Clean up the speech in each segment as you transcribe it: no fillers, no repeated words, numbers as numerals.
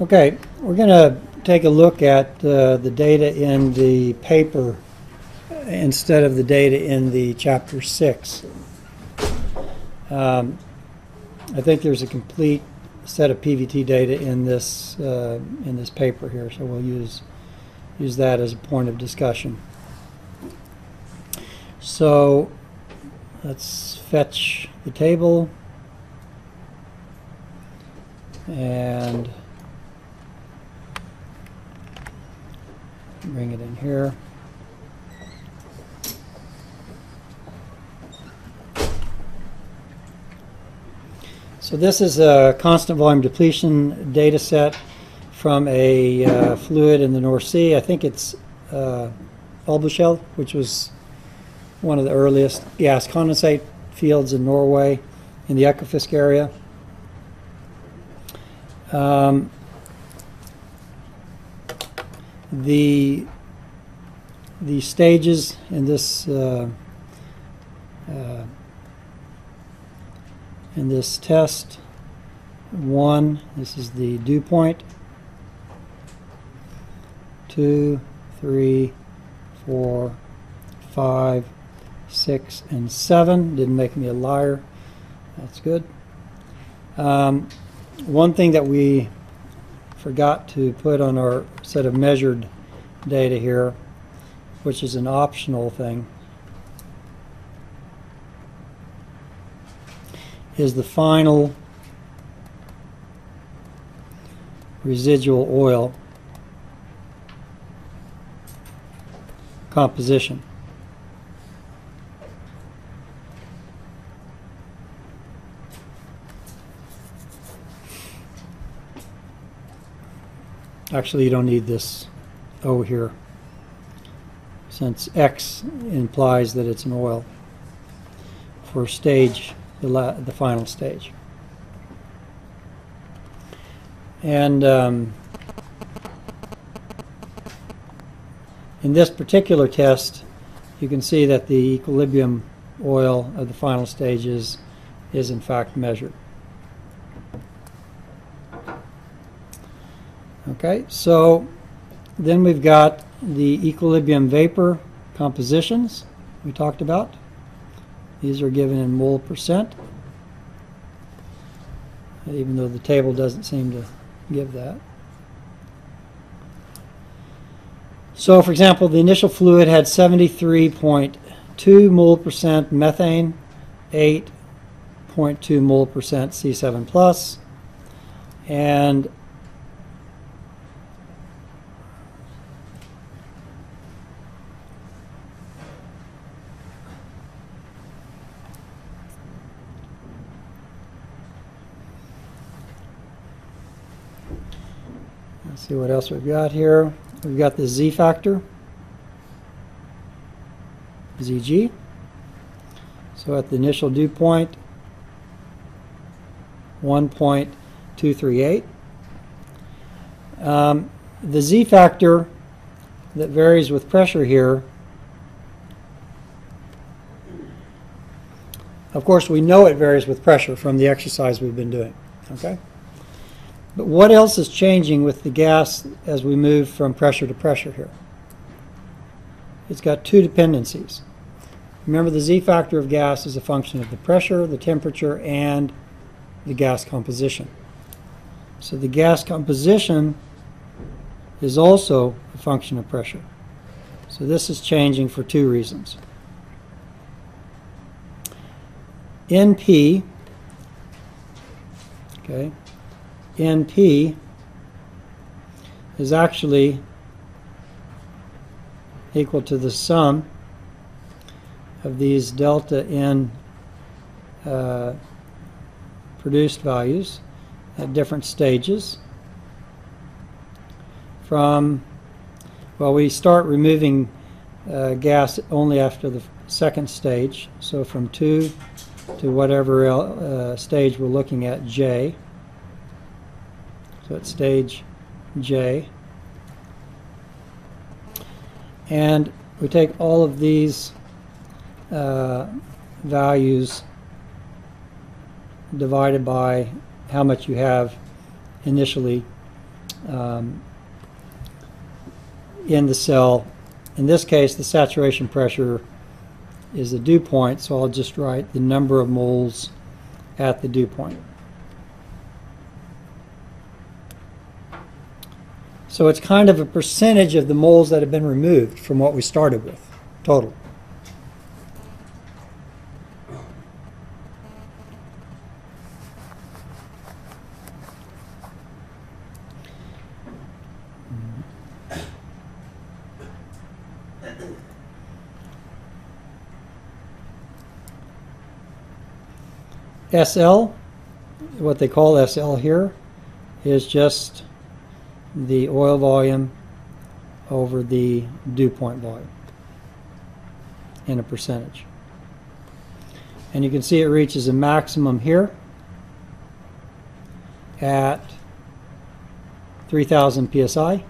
Okay, we're going to take a look at the data in the paper instead of the data in the chapter 6. I think there's a complete set of PVT data in this paper here, so we'll use that as a point of discussion. So let's fetch the table and bring it in here. So this is a constant volume depletion data set from a fluid in the North Sea. I think it's Albuskjell, which was one of the earliest gas condensate fields in Norway in the Ekofisk area. The stages in this test, one, this is the dew point, 2, 3, 4, 5, 6, and 7. Didn't make me a liar. That's good. One thing that we forgot to put on our set of measured data here, which is an optional thing, is the final residual oil composition. Actually, you don't need this O here, since X implies that it's an oil for stage, the final stage. And in this particular test, you can see that the equilibrium oil of the final stage is in fact measured. Okay, so then we've got the equilibrium vapor compositions we talked about. These are given in mole percent, even though the table doesn't seem to give that. So, for example, the initial fluid had 73.2 mole percent methane, 8.2 mole percent C7+, and 'Let's see what else we've got here. We've got the Z factor, ZG. So at the initial dew point, 1.238. The Z factor that varies with pressure here, of course we know it varies with pressure from the exercise we've been doing. Okay? But what else is changing with the gas as we move from pressure to pressure here? It's got two dependencies. Remember, the Z factor of gas is a function of the pressure, the temperature, and the gas composition. So the gas composition is also a function of pressure. So this is changing for two reasons. NP, okay, NP is actually equal to the sum of these delta N produced values at different stages from, well, we start removing gas only after the second stage, so from 2 to whatever stage we're looking at, J. So at stage J, and we take all of these values divided by how much you have initially in the cell. In this case, the saturation pressure is the dew point, so I'll just write the number of moles at the dew point. So it's kind of a percentage of the moles that have been removed from what we started with, total. SL, what they call SL here, is just the oil volume over the dew point volume in a percentage. And you can see it reaches a maximum here at 3,000 psi.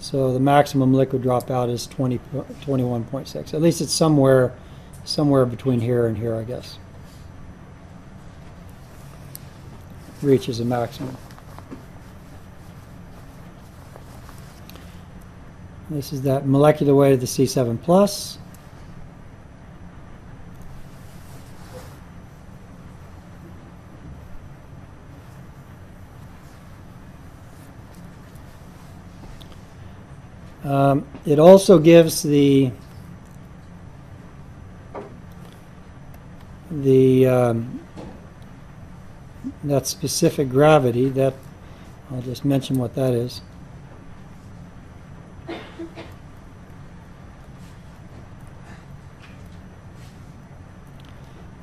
So the maximum liquid dropout is 21.6. At least it's somewhere between here and here, I guess. Reaches a maximum. This is that molecular weight of the C7 plus. It also gives the that specific gravity that I'll just mention what that is.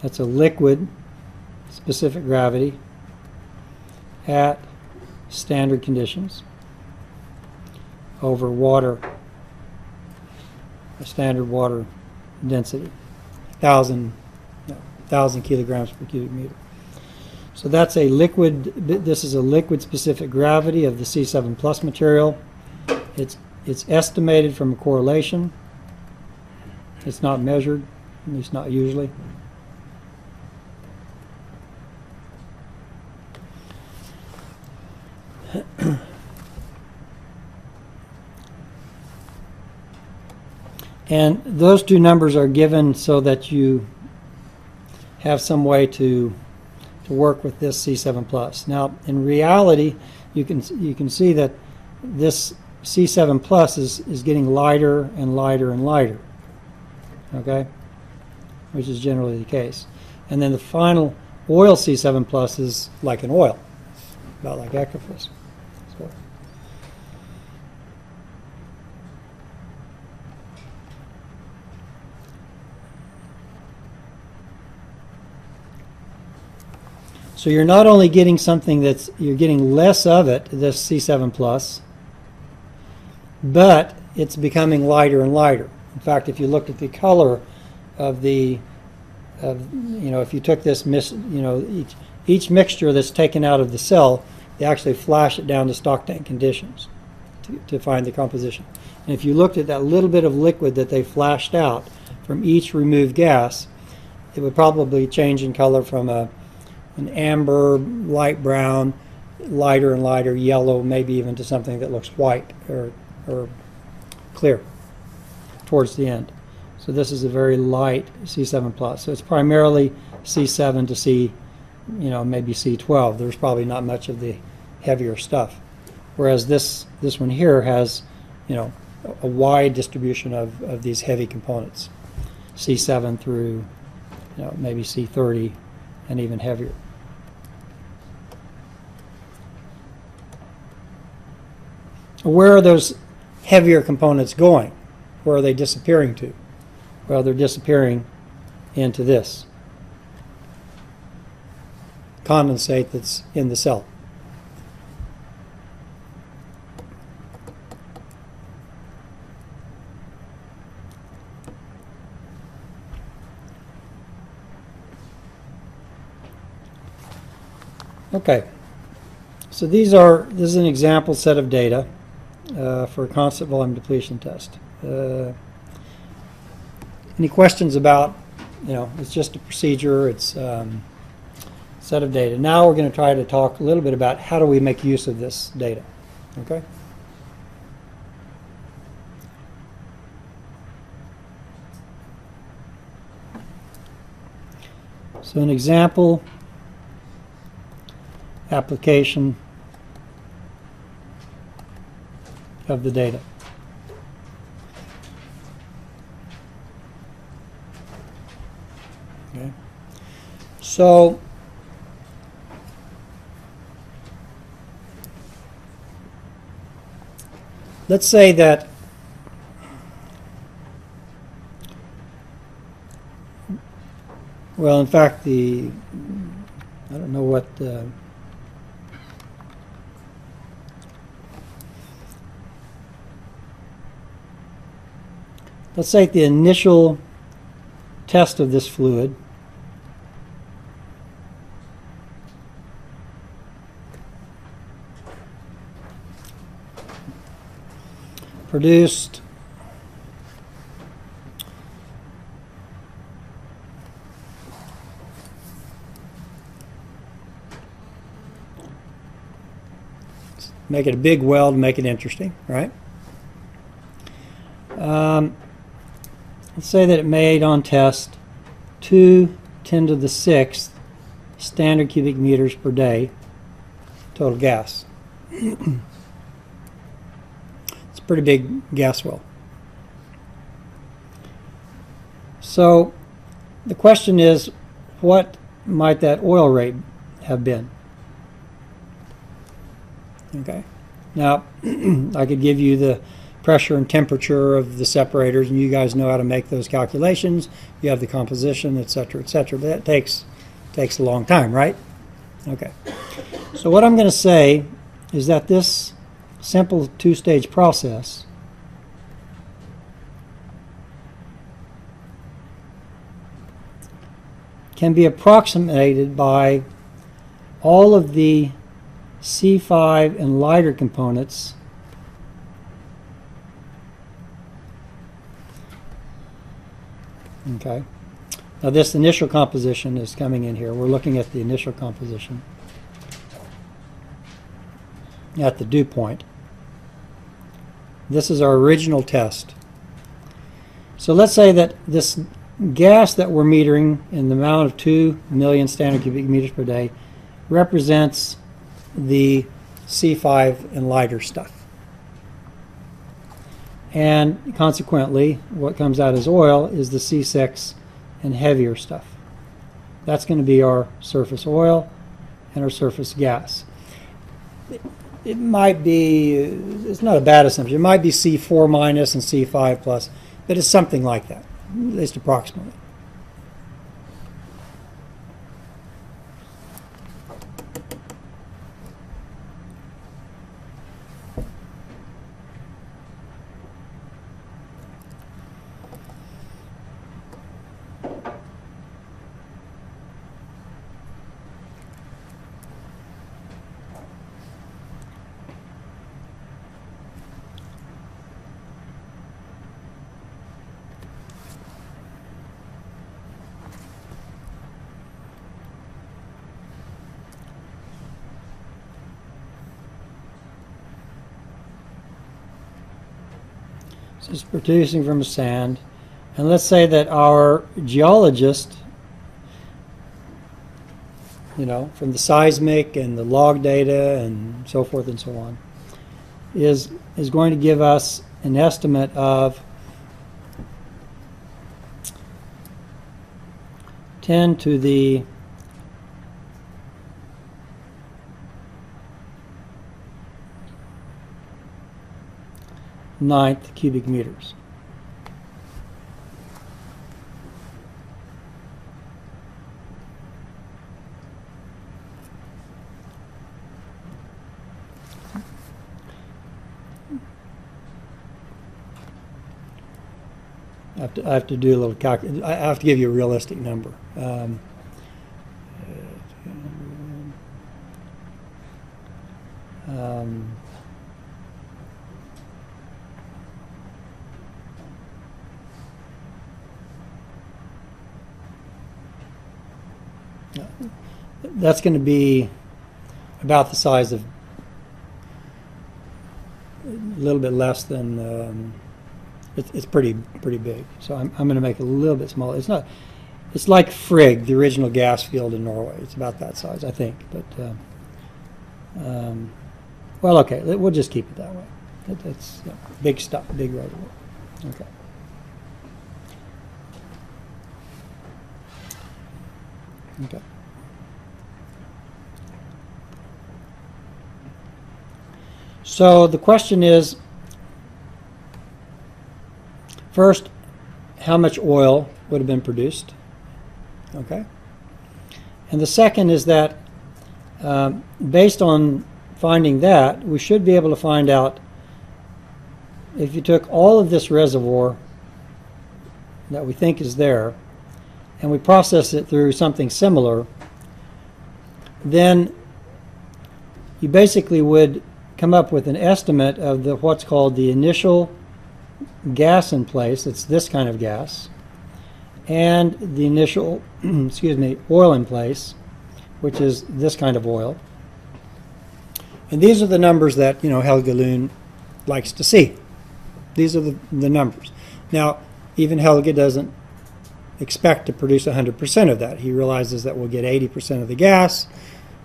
That's a liquid specific gravity at standard conditions over water, a standard water density, 1,000 kilograms per cubic meter. So that's a liquid, this is a liquid specific gravity of the C7 plus material. It's estimated from a correlation. It's not measured, at least not usually. And those two numbers are given so that you have some way to work with this C7 plus. Now, in reality, you can see that this C7 plus is getting lighter and lighter and lighter, okay, which is generally the case. And then the final oil C7 plus is like an oil, about like Ekofisk. So. So you're not only getting something that's, you're getting less of it, this C7 plus, but it's becoming lighter and lighter. In fact, if you looked at the color of the, if you took this, each mixture that's taken out of the cell, they actually flash it down to stock tank conditions to find the composition. And if you looked at that little bit of liquid that they flashed out from each removed gas, it would probably change in color from an amber, light brown, lighter and lighter, yellow, maybe even to something that looks white or clear towards the end. So this is a very light C7 plus. So it's primarily C7 to C, maybe C12. There's probably not much of the heavier stuff. Whereas this one here has, a wide distribution of these heavy components, C7 through, maybe C30 and even heavier. Where are those heavier components going? Where are they disappearing to? Well, they're disappearing into this condensate that's in the cell. Okay, so this is an example set of data for a constant volume depletion test. Any questions about, it's just a procedure, it's set of data. Now we're going to try to talk a little bit about how do we make use of this data. Okay? So an example application of the data. Okay. So let's say that well, in fact, the I don't know what let's take the initial test of this fluid produced make it a big well to make it interesting, right? Let's say that it made on test 2×10⁶ standard cubic meters per day total gas. It's a pretty big gas well. So the question is, what might that oil rate have been? Okay. Now, I could give you the pressure and temperature of the separators, and you guys know how to make those calculations. You have the composition, etc., etc. But that takes a long time, right? Okay. So what I'm going to say is that this simple two-stage process can be approximated by all of the C5 and lighter components . Okay, now this initial composition is coming in here. We're looking at the initial composition at the dew point. This is our original test. So let's say that this gas that we're metering in the amount of 2 million standard cubic meters per day represents the C5 and lighter stuff. And consequently, what comes out as oil is the C6 and heavier stuff. That's going to be our surface oil and our surface gas. It might be, it's not a bad assumption, it might be C4- and C5+, but it's something like that, at least approximately. Is producing from sand, and let's say that our geologist, you know, from the seismic and the log data and so forth and so on, is going to give us an estimate of 10⁹ cubic meters. I have to do a little calculation. I have to give you a realistic number. that's going to be about the size of, a little bit less than, it's pretty big. So I'm going to make it a little bit smaller. It's not, it's like Frigg, the original gas field in Norway. It's about that size, I think. But well, okay, we'll just keep it that way. That's big stuff, big right away. Okay. Okay. So the question is, first, how much oil would have been produced? Okay. And the second is that based on finding that, we should be able to find out if you took all of this reservoir that we think is there and we process it through something similar, then you basically would come up with an estimate of the what's called the initial gas in place. It's this kind of gas, and the initial excuse me, oil in place, which is this kind of oil. And these are the numbers that, you know, Helge Lund likes to see. These are the numbers. Now, even Helge doesn't expect to produce 100% of that. He realizes that we'll get 80% of the gas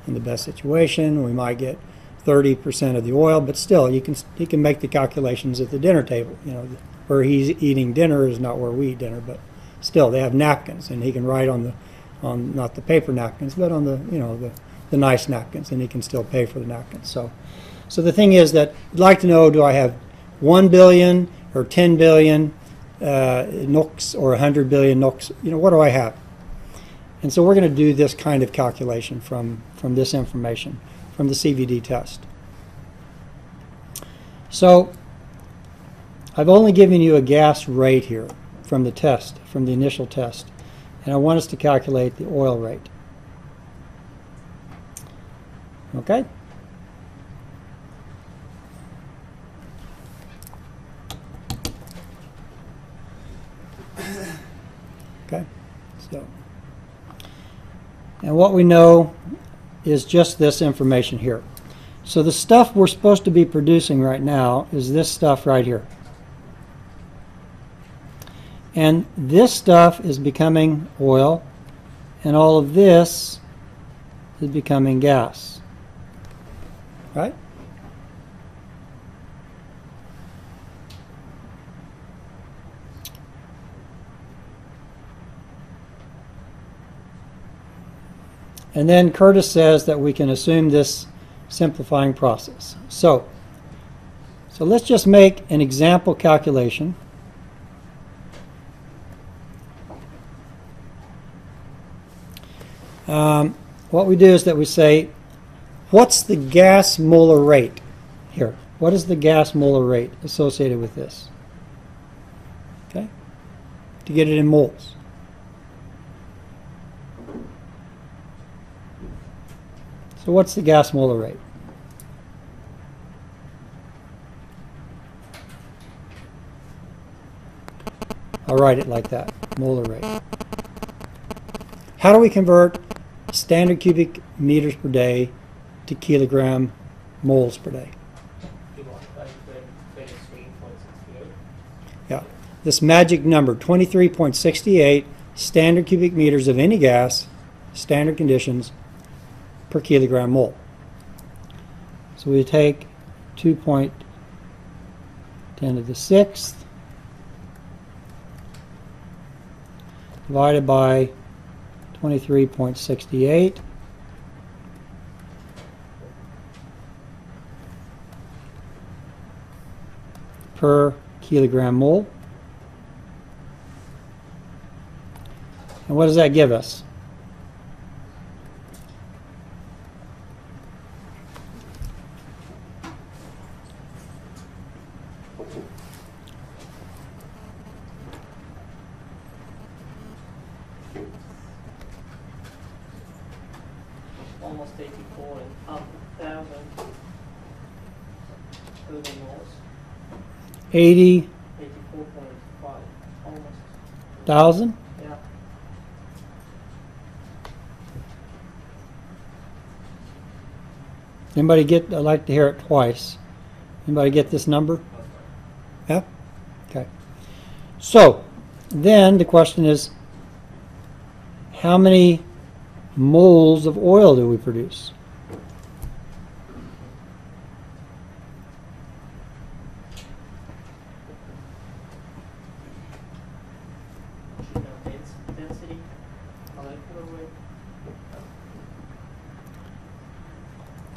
in the best situation. We might get 30% of the oil, but still, he can make the calculations at the dinner table. You know, where he's eating dinner is not where we eat dinner, but still, they have napkins, and he can write on the, on not the paper napkins, but on the, you know, the nice napkins, and he can still pay for the napkins. So the thing is that I'd like to know: do I have 1 billion or 10 billion? NOx or 100 billion NOx, you know, what do I have? And so we're going to do this kind of calculation from this information, from the CVD test. So I've only given you a gas rate here from the test, from the initial test, and I want us to calculate the oil rate. Okay? Okay, so, and what we know is just this information here. So the stuff we're supposed to be producing right now is this stuff right here. And this stuff is becoming oil, and all of this is becoming gas. Right? And then Curtis says that we can assume this simplifying process. So let's just make an example calculation. What we do is that we say, what's the gas molar rate here? What is the gas molar rate associated with this? Okay, to get it in moles. So what's the gas molar rate? I'll write it like that, molar rate. How do we convert standard cubic meters per day to kilogram moles per day? Yeah, this magic number, 23.68 standard cubic meters of any gas, standard conditions, per kilogram mole. So we take 2.10⁶ divided by 23.68 per kilogram mole. And what does that give us? $80,000? Yeah. Anybody get, I'd like to hear it twice. Anybody get this number? Yeah? Okay. So, then the question is, how many moles of oil do we produce?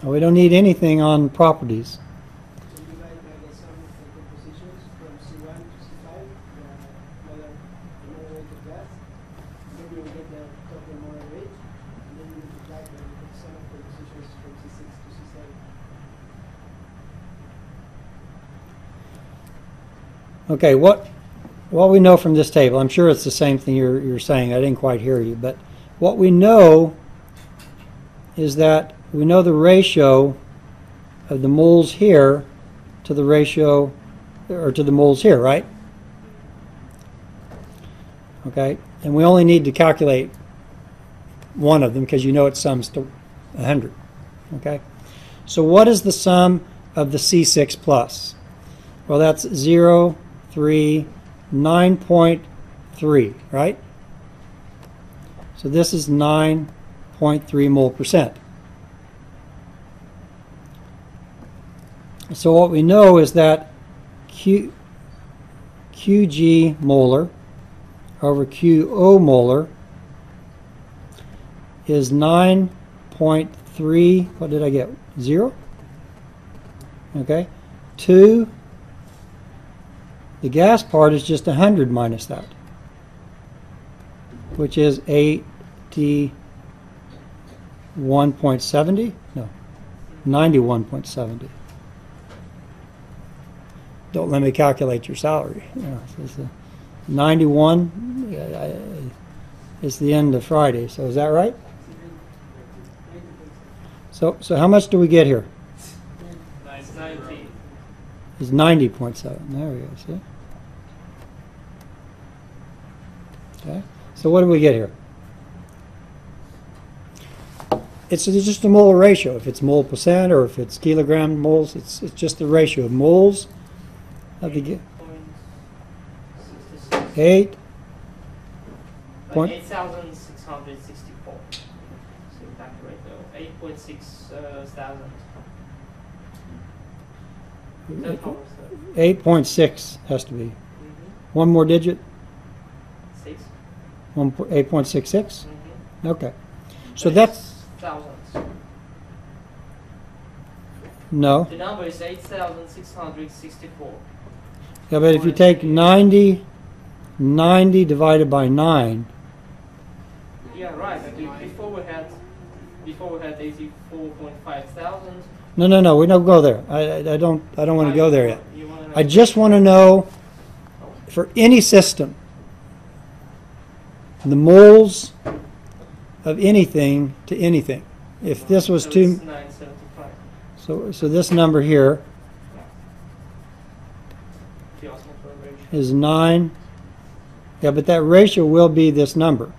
We don't need anything on properties. So you divide by the sum of the compositions from C1 to C5, molar weight of gas, then you get the total molar weight, and then you multiply by the sum of compositions from C6 to C7. Okay, what we know from this table, I'm sure it's the same thing you're saying, I didn't quite hear you, but what we know is that we know the ratio of the moles here to the ratio, or to the moles here, right? Okay, and we only need to calculate one of them because you know it sums to 100. Okay, so what is the sum of the C6 plus? Well, that's 0, 3, 9.3, right? So this is 9.3 mole percent. So what we know is that QG molar over QO molar is 9.3, what did I get, 0? Okay, 2, the gas part is just 100 minus that, which is 81.70, no, 91.70. Don't let me calculate your salary. Yeah, so 91 is the end of Friday, so is that right? So how much do we get here? It's 90. It's 90.7. There we go, see? Okay, so what do we get here? It's just a mole ratio. If it's mole percent or if it's kilogram moles, it's just the ratio of moles. 8,664. So exactly right though. 8,600. 8.6 has to be. One more digit. 6. 8.66. Okay. So that's thousands. No. The number is 8,664. Yeah, but if you take 90 divided by 9. Yeah, right. But before we had 84,500. No. We don't go there. I don't want to go there yet. I just want to know, for any system, the moles of anything to anything. If this was two. So this number here is 9. Yeah, but that ratio will be this number.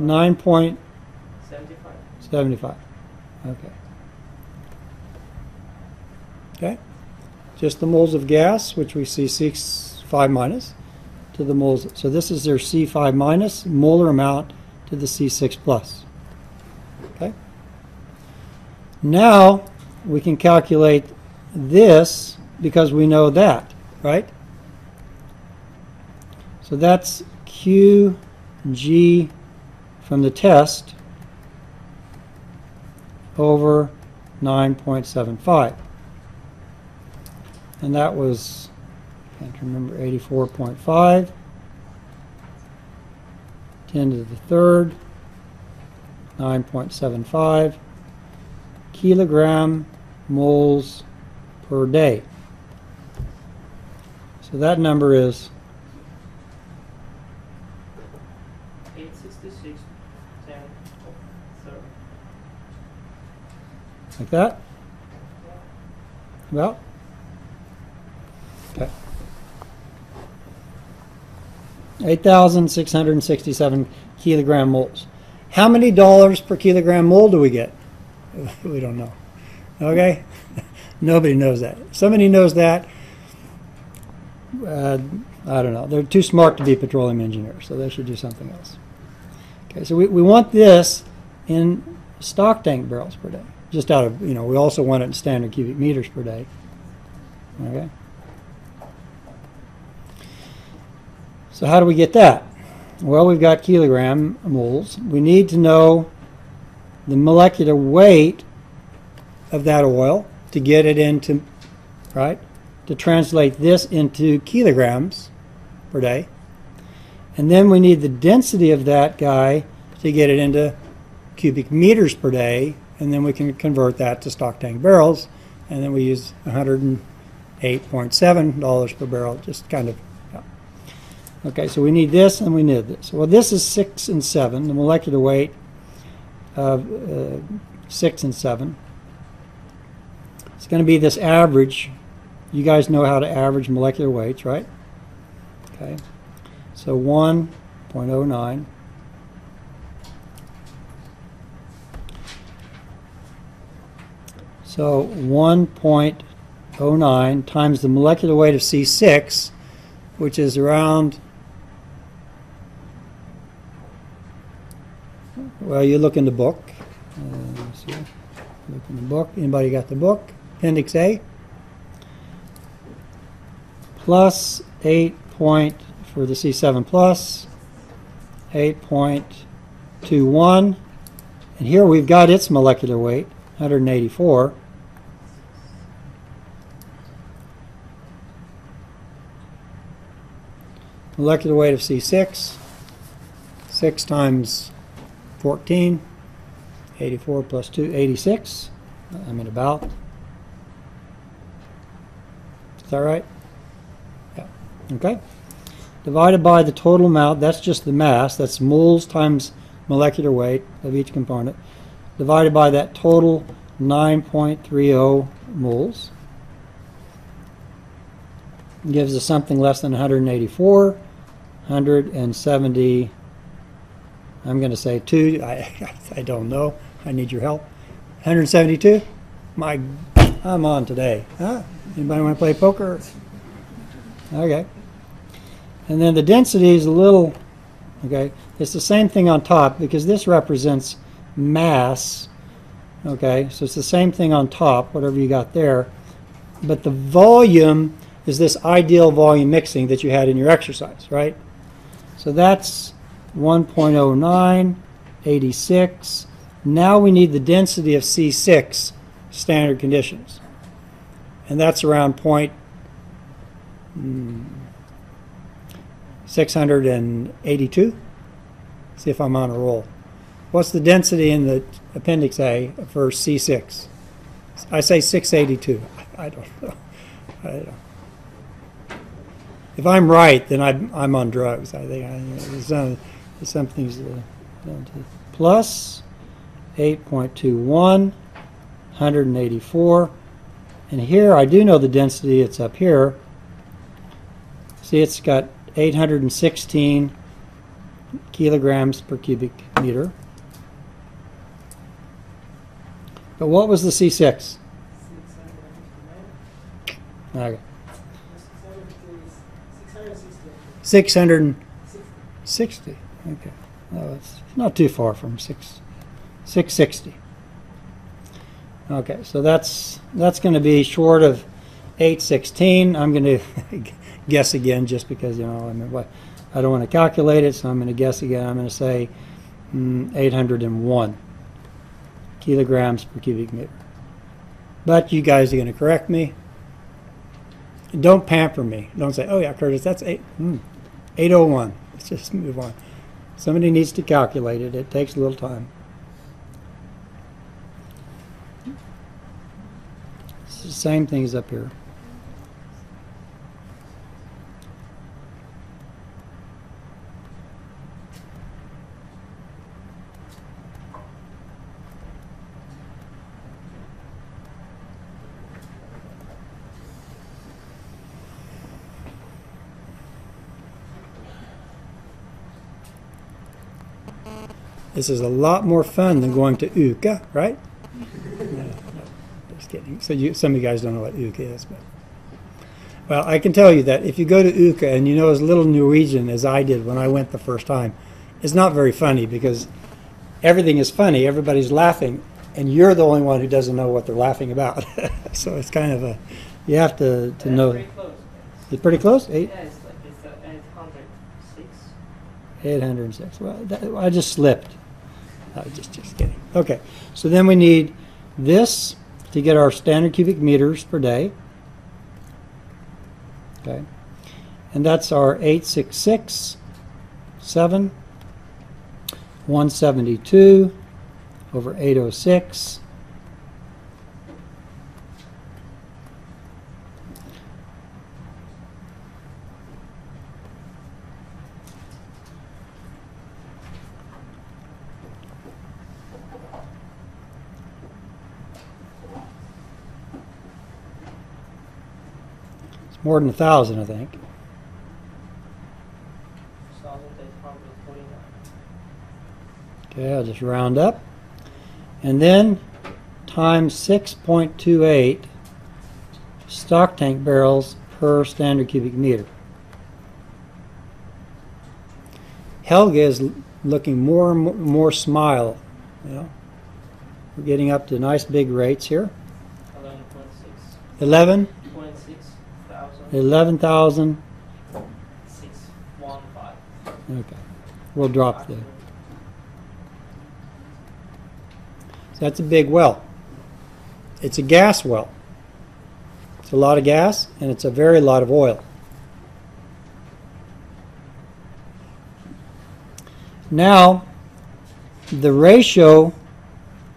9.75. Okay. Okay. Just the moles of gas, which we see C5 minus, to the moles. So this is their C5 minus molar amount to the C6 plus. Okay. Now we can calculate this because we know that, right? So that's QG from the test over 9.75. And that was, I can't remember, 84.5, 10 to the third, 9.75 kilogram moles per day. So that number is 866.10 over 3. Like that? Well, okay. 8,667 kilogram moles. How many dollars per kilogram mole do we get? We don't know. Okay? Nobody knows that. Somebody knows that. I don't know. They're too smart to be petroleum engineers, so they should do something else. Okay, so we want this in stock tank barrels per day. Just out of, you know, we also want it in standard cubic meters per day. Okay? So how do we get that? Well, we've got kilogram moles. We need to know the molecular weight of that oil to get it into, right? To translate this into kilograms per day. And then we need the density of that guy to get it into cubic meters per day. And then we can convert that to stock tank barrels. And then we use $108.7 per barrel, just kind of. Okay, so we need this and we need this. Well, this is 6 and 7, the molecular weight of 6 and 7. It's going to be this average. You guys know how to average molecular weights, right? Okay, so 1.09. So 1.09 times the molecular weight of C6, which is around... Well, you look in the book. Let's see. Look in the book. Anybody got the book? Appendix A. Plus 8 for the C7 plus 8.21. And here we've got its molecular weight, 184. Molecular weight of C6, 6 times 14, 84 plus 2, 86. I mean about. Is that right? Yeah. Okay. Divided by the total amount, that's just the mass, that's moles times molecular weight of each component, divided by that total 9.30 moles. It gives us something less than 184. 170, I'm going to say 2, I don't know, I need your help. 172? My, I'm on today. Huh? Anybody want to play poker? Okay. And then the density is a little, okay, it's the same thing on top because this represents mass, okay, so it's the same thing on top, whatever you got there, but the volume is this ideal volume mixing that you had in your exercise, right? So that's 1.09, 86. Now we need the density of C6 standard conditions. And that's around 0.682. See if I'm on a roll. What's the density in the appendix A for C6? I say 682. I don't know. I don't know. If I'm right, then I'm on drugs. I think something's down to plus 8.21, 184. And here, I do know the density. It's up here. See, it's got 816 kilograms per cubic meter. But what was the C6? Okay. 660. Okay, no, it's not too far from 660. Okay, so that's going to be short of 816. I'm going to guess again, just because you know I don't want to calculate it, so I'm going to guess again. I'm going to say 801 kilograms per cubic meter. But you guys are going to correct me. Don't pamper me. Don't say, "Oh yeah, Curtis, that's 801. Let's just move on. Somebody needs to calculate it. It takes a little time. It's the same things up here. This is a lot more fun than going to Uka, right? Yeah. just kidding. So some of you guys don't know what Uka is, but well, I can tell you that if you go to Uka and you know as little Norwegian as I did when I went the first time, it's not very funny because everything is funny, everybody's laughing, and you're the only one who doesn't know what they're laughing about. So it's kind of a, you have to know. Pretty close. It's pretty close? Eight? Yeah, it's 806. 806. Well, I just slipped. I was just kidding. Okay, so then we need this to get our standard cubic meters per day. Okay, and that's our 866, 7, 172 over 806. More than 1,000, I think. 1,849. Okay, I'll just round up. And then times 6.28 stock tank barrels per standard cubic meter. Helge is looking more and more smile. You know, we're getting up to nice big rates here. 11.6. 11. 11,615. Okay, we'll drop there. So that's a big well. It's a gas well. It's a lot of gas, and it's a very lot of oil. Now, the ratio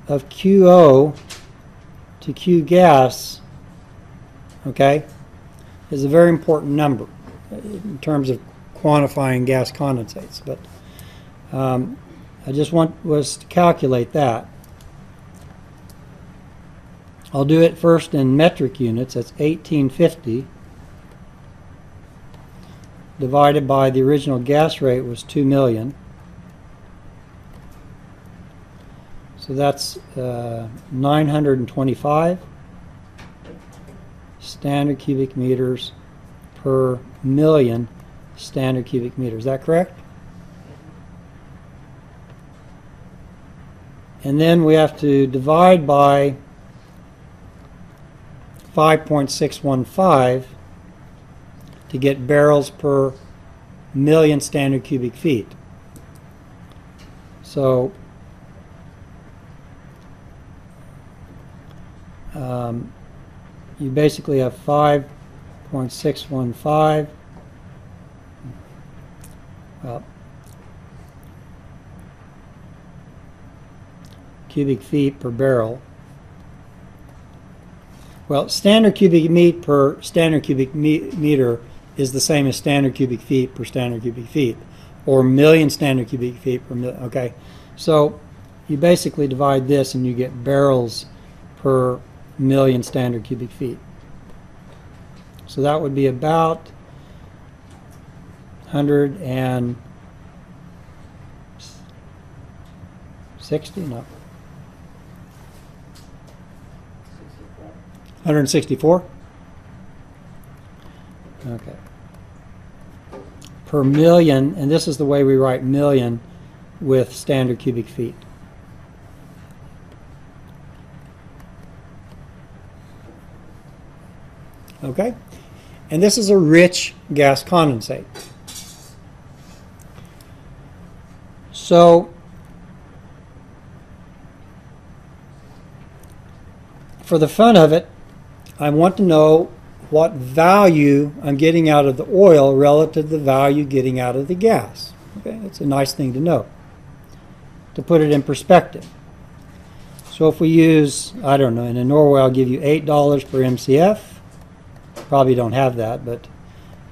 of QO to Q gas, okay, is a very important number in terms of quantifying gas condensates, but I just want us to calculate that. I'll do it first in metric units. That's 1850 divided by the original gas rate was 2 million, so that's 925 standard cubic meters per million standard cubic meters. Is that correct? And then we have to divide by 5.615 to get barrels per million standard cubic feet. So you basically have 5.615. Well, cubic feet per barrel. Well, standard cubic feet per standard cubic meter is the same as standard cubic feet per standard cubic feet, or million standard cubic feet per million. Okay, so you basically divide this and you get barrels per million standard cubic feet. So that would be about 160, no, 164. Okay. Per million, and this is the way we write million with standard cubic feet. Okay, and this is a rich gas condensate. So for the fun of it, I want to know what value I'm getting out of the oil relative to the value getting out of the gas. Okay, it's a nice thing to know, to put it in perspective. So if we use, I don't know, in Norway I'll give you $8 per MCF. Probably don't have that, but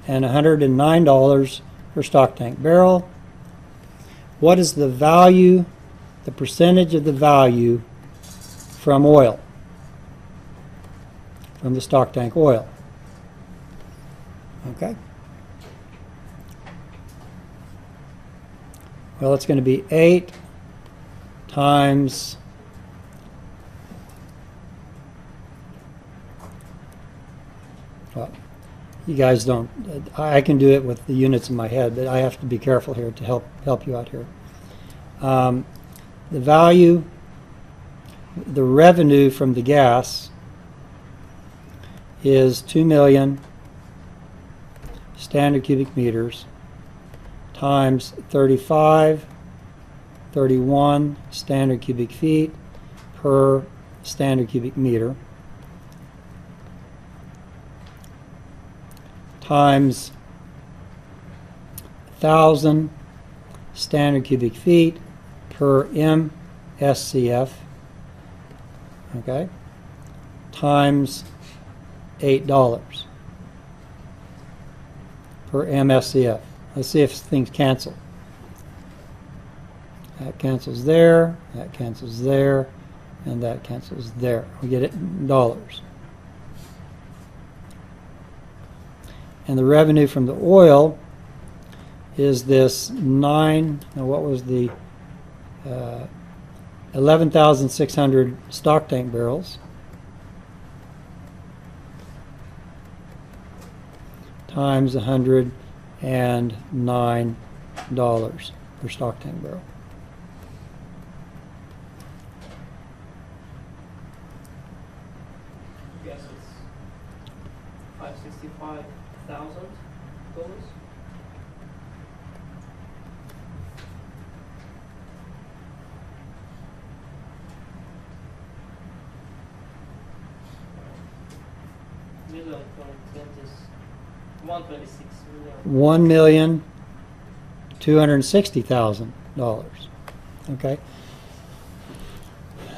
and $109 per stock tank barrel. What is the value, the percentage of the value from oil, from the stock tank oil? Okay. Well, it's going to be 8 times You guys don't. I can do it with the units in my head, but I have to be careful here to help you out here. The value, the revenue from the gas is 2 million standard cubic meters times 31 standard cubic feet per standard cubic meter times 1,000 standard cubic feet per MSCF, okay, times $8 per MSCF. Let's see if things cancel. That cancels there, that cancels there, and that cancels there. We get it in dollars. And the revenue from the oil is this 11,600 stock tank barrels times $109 per stock tank barrel. Yes, it's $565,000. Million $1,260,000. Okay,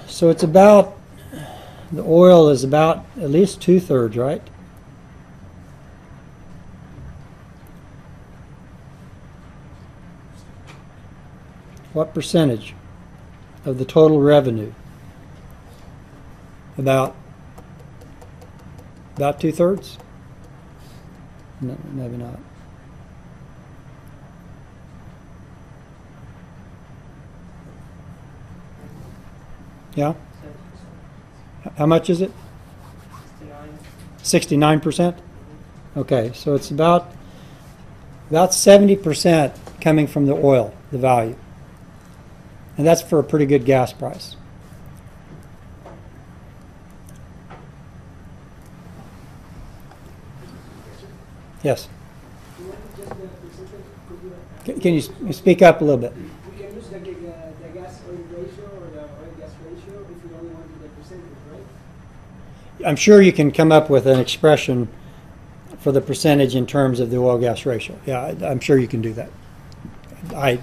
so it's about, the oil is about at least 2/3, right? What percentage of the total revenue? About 2/3? No, maybe not. Yeah? How much is it? 69%. 69%? Okay, so it's about 70% coming from the oil, the value. And that's for a pretty good gas price. Yes. Can you speak up a little bit? We can use the gas oil ratio or the oil gas ratio if you only want to get percentage, right? I'm sure you can come up with an expression for the percentage in terms of the oil gas ratio. Yeah, I'm sure you can do that. I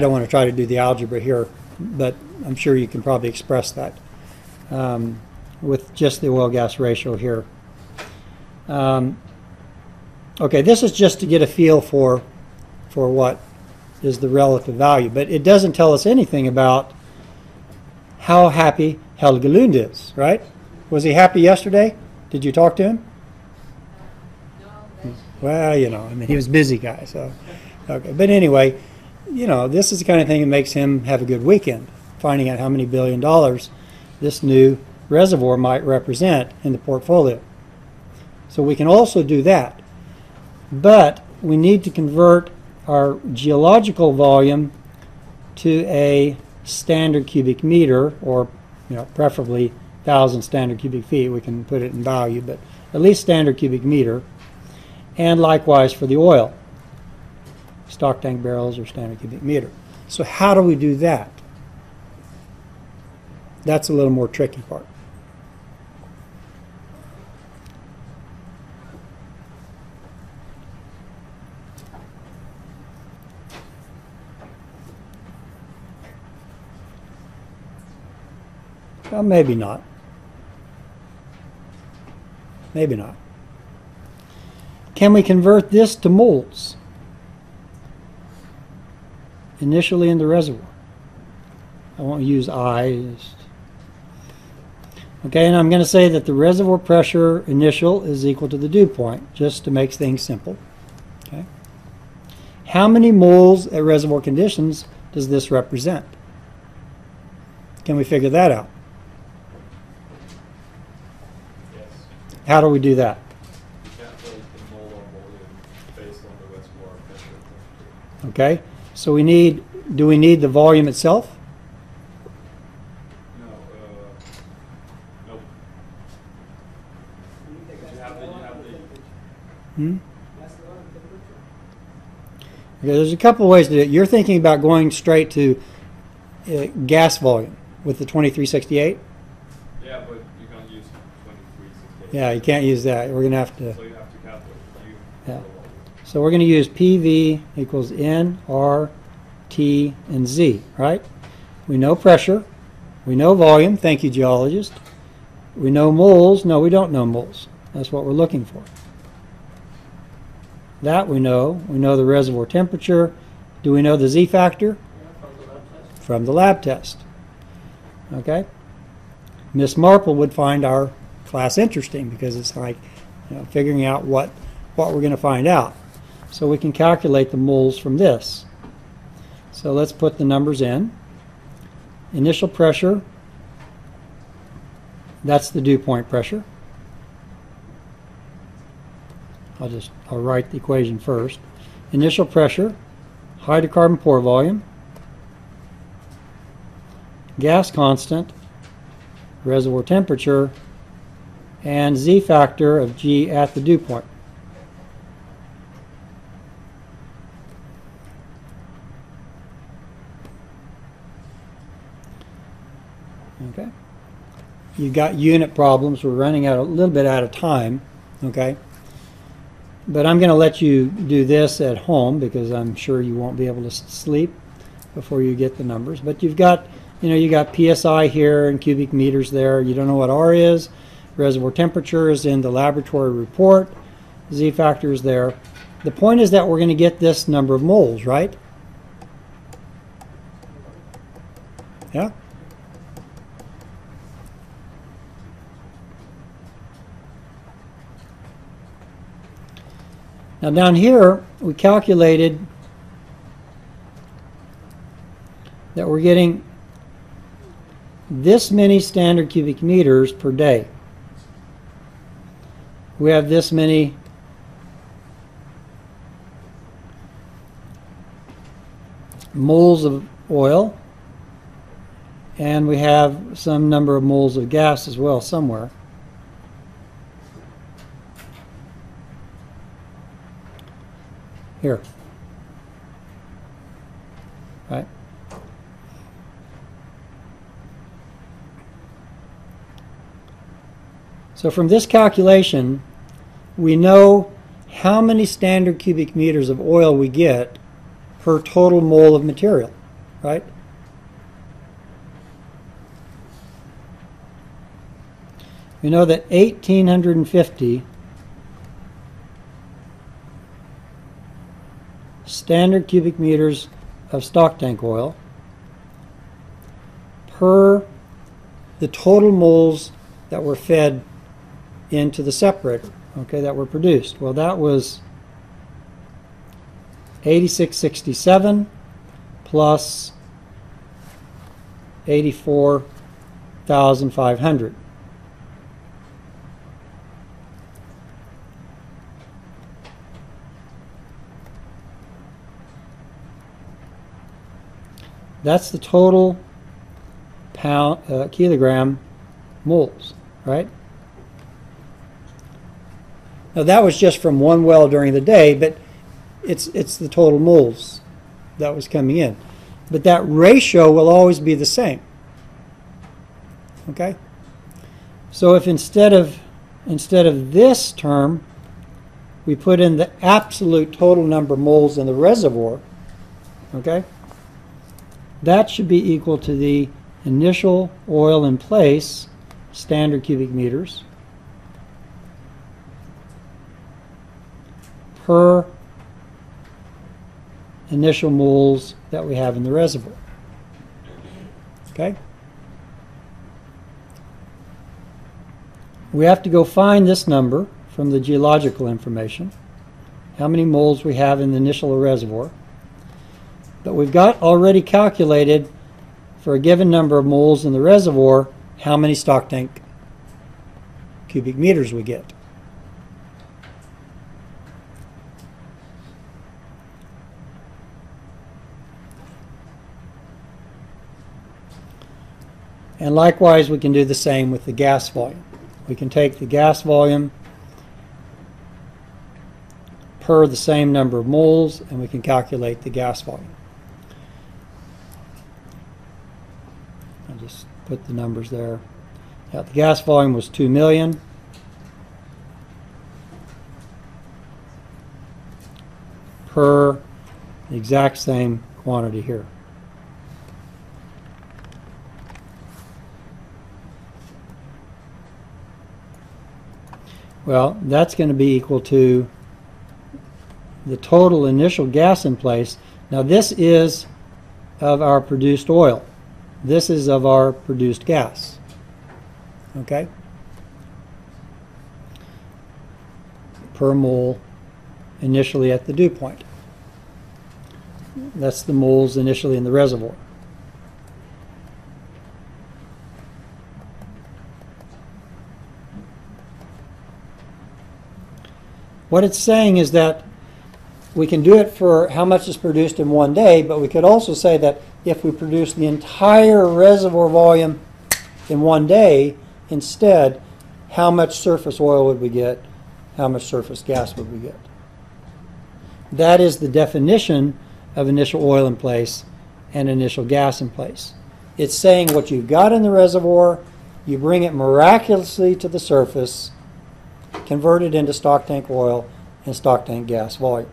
don't want to try to do the algebra here, but I'm sure you can probably express that with just the oil gas ratio here. Okay, this is just to get a feel for what is the relative value, but it doesn't tell us anything about how happy Helge Lund is, right? Was he happy yesterday? Did you talk to him? No. Well, you know, I mean, he was a busy guy, so okay. But anyway, you know, this is the kind of thing that makes him have a good weekend, finding out how many $billion this new reservoir might represent in the portfolio. So we can also do that. But we need to convert our geological volume to a standard cubic meter, or you know, preferably 1,000 standard cubic feet. We can put it in value, but at least standard cubic meter. And likewise for the oil, stock tank barrels or standard cubic meter. So how do we do that? That's a little more tricky part. Well, maybe not. Maybe not. Can we convert this to moles initially in the reservoir? I won't use I. Okay, and I'm going to say that the reservoir pressure initial is equal to the dew point, just to make things simple. Okay. How many moles at reservoir conditions does this represent? Can we figure that out? How do we do that? Okay, so we need, do we need the volume itself? No. Okay, there's a couple of ways to do it. You're thinking about going straight to gas volume with the 2368? Yeah, but you can't use 2368. Yeah, you can't use that. We're going to have to... So you have to calculate. Yeah. So we're going to use PV equals N, R, T, and Z, right? We know pressure. We know volume. Thank you, geologist. We know moles. No, we don't know moles. That's what we're looking for. That we know. We know the reservoir temperature. Do we know the Z factor? From the lab test. Okay? Miss Marple would find our class interesting because it's like, you know, figuring out what we're going to find out. So we can calculate the moles from this. So let's put the numbers in. Initial pressure, that's the dew point pressure. I'll write the equation first. Initial pressure, hydrocarbon pore volume, gas constant, reservoir temperature, and Z factor of G at the dew point. Okay. You've got unit problems. We're running out a little bit out of time. Okay. But I'm going to let you do this at home because I'm sure you won't be able to sleep before you get the numbers. But you've got, you know, you got PSI here and cubic meters there. You don't know what R is. Reservoir temperature is in the laboratory report. Z factor is there. The point is that we're going to get this number of moles, right? Yeah? Now down here, we calculated that we're getting this many standard cubic meters per day. We have this many moles of oil, and we have some number of moles of gas as well somewhere. Here. Right? So from this calculation, we know how many standard cubic meters of oil we get per total mole of material, right? We know that 1,850 standard cubic meters of stock tank oil per the total moles that were fed into the separator, okay, that were produced. Well, that was 86.67 plus 84,500. That's the total pound, kilogram moles, right? Now that was just from one well during the day, but it's the total moles that was coming in. But that ratio will always be the same. Okay? So if instead of this term, we put in the absolute total number of moles in the reservoir, okay? That should be equal to the initial oil in place, standard cubic meters, per initial moles that we have in the reservoir. Okay? We have to go find this number from the geological information, how many moles we have in the initial reservoir. But we've got already calculated for a given number of moles in the reservoir how many stock tank cubic meters we get. And likewise, we can do the same with the gas volume. We can take the gas volume per the same number of moles, and we can calculate the gas volume. I'll just put the numbers there. Now, the gas volume was 2 million. Per the exact same quantity here. Well, that's going to be equal to the total initial gas in place. Now, this is of our produced oil. This is of our produced gas. Okay? Per mole initially at the dew point. That's the moles initially in the reservoir. What it's saying is that we can do it for how much is produced in one day, but we could also say that if we produce the entire reservoir volume in one day, instead, how much surface oil would we get? How much surface gas would we get? That is the definition of initial oil in place and initial gas in place. It's saying what you've got in the reservoir, you bring it miraculously to the surface, convert it into stock tank oil and stock tank gas volumes.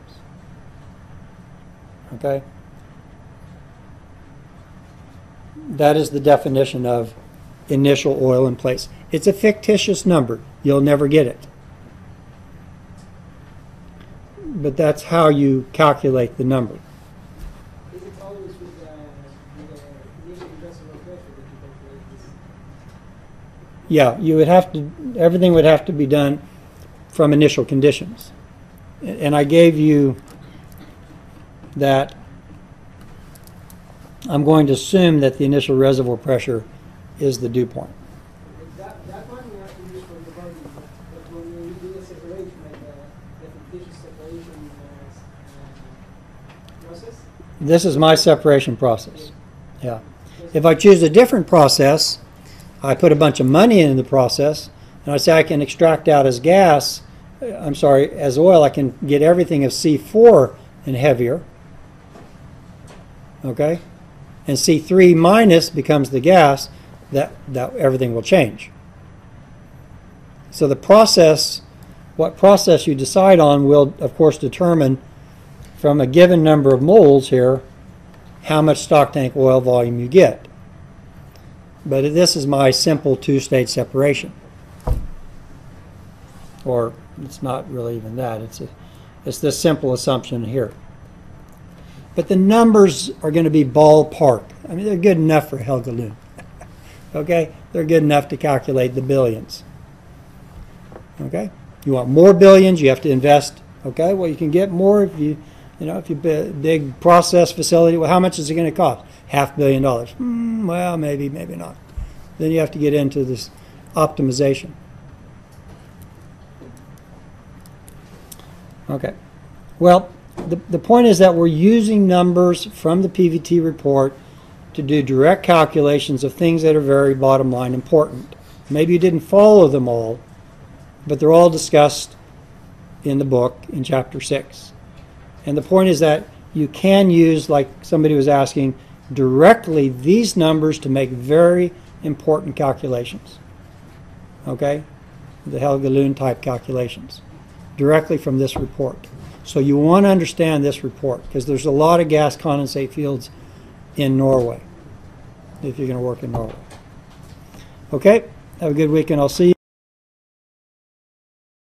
Okay? That is the definition of initial oil in place. It's a fictitious number. You'll never get it. But that's how you calculate the number. Is it always with the initial reservoir pressure that you calculate this? Yeah, you would have to, everything would have to be done from initial conditions. And I gave you that I'm going to assume that the initial reservoir pressure is the dew point. That one you have to use for the volume, but when you do the separation, the fictitious separation process? This is my separation process. Yeah. If I choose a different process, I put a bunch of money in the process, and I say I can extract out as gas, I'm sorry, as oil, I can get everything of C4 and heavier. Okay? And C3 minus becomes the gas, that everything will change. So the process, what process you decide on will, of course, determine from a given number of moles here how much stock tank oil volume you get. But this is my simple two-stage separation. Or it's not really even that. It's this simple assumption here. But the numbers are going to be ballpark. I mean, they're good enough for Helge Lund. Okay? They're good enough to calculate the billions. Okay? You want more billions, you have to invest. Okay? Well, you can get more if you big process facility. Well, how much is it going to cost? $500 million. Well, maybe, maybe not. Then you have to get into this optimization. Okay. Well, the point is that we're using numbers from the PVT report to do direct calculations of things that are very bottom line important. Maybe you didn't follow them all, but they're all discussed in the book in Chapter 6. And the point is that you can use, like somebody was asking, directly these numbers to make very important calculations. Okay? The Helge Lund type calculations. Directly from this report. So you want to understand this report because there's a lot of gas condensate fields in Norway if you're going to work in Norway. Okay, have a good weekend. I'll see you.